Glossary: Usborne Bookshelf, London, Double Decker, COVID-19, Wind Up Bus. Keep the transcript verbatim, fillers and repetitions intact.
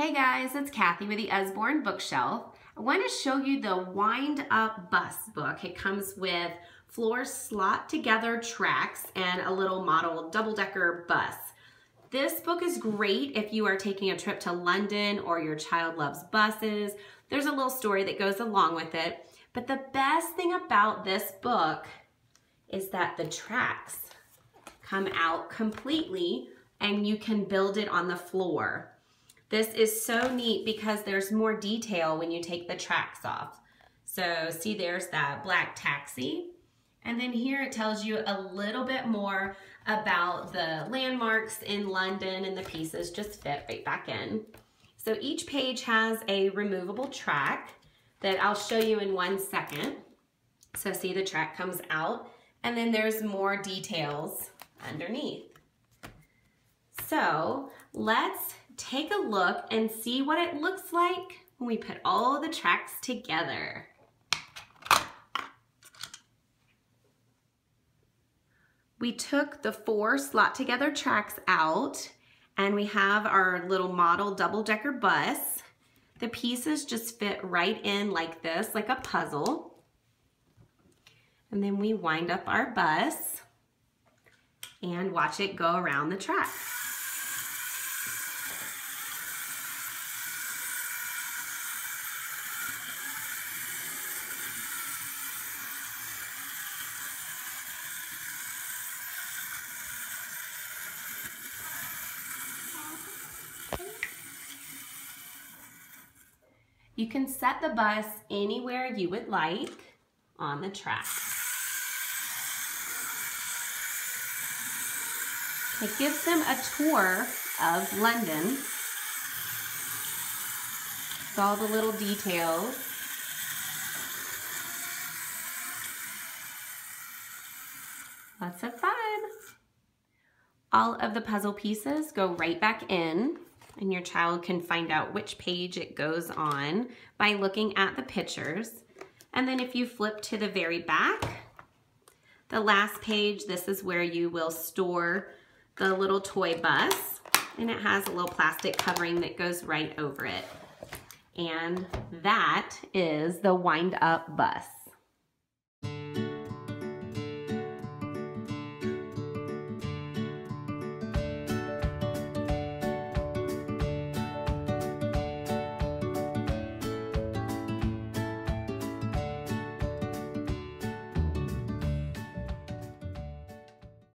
Hey guys, it's Kathy with the Usborne Bookshelf. I want to show you the Wind Up Bus book. It comes with floor slot together tracks and a little model double-decker bus. This book is great if you are taking a trip to London or your child loves buses. There's a little story that goes along with it. But the best thing about this book is that the tracks come out completely and you can build it on the floor. This is so neat because there's more detail when you take the tracks off. So see, there's that black taxi. And then here it tells you a little bit more about the landmarks in London, and the pieces just fit right back in. So each page has a removable track that I'll show you in one second. So see, the track comes out and then there's more details underneath. So let's take a look and see what it looks like when we put all the tracks together. We took the four slot together tracks out and we have our little model double-decker bus. The pieces just fit right in like this, like a puzzle. And then we wind up our bus and watch it go around the track. You can set the bus anywhere you would like on the track. It gives them a tour of London with all the little details. Lots of fun. All of the puzzle pieces go right back in, and your child can find out which page it goes on by looking at the pictures. And then if you flip to the very back, the last page, this is where you will store the little toy bus, and it has a little plastic covering that goes right over it. And that is the Wind Up Bus.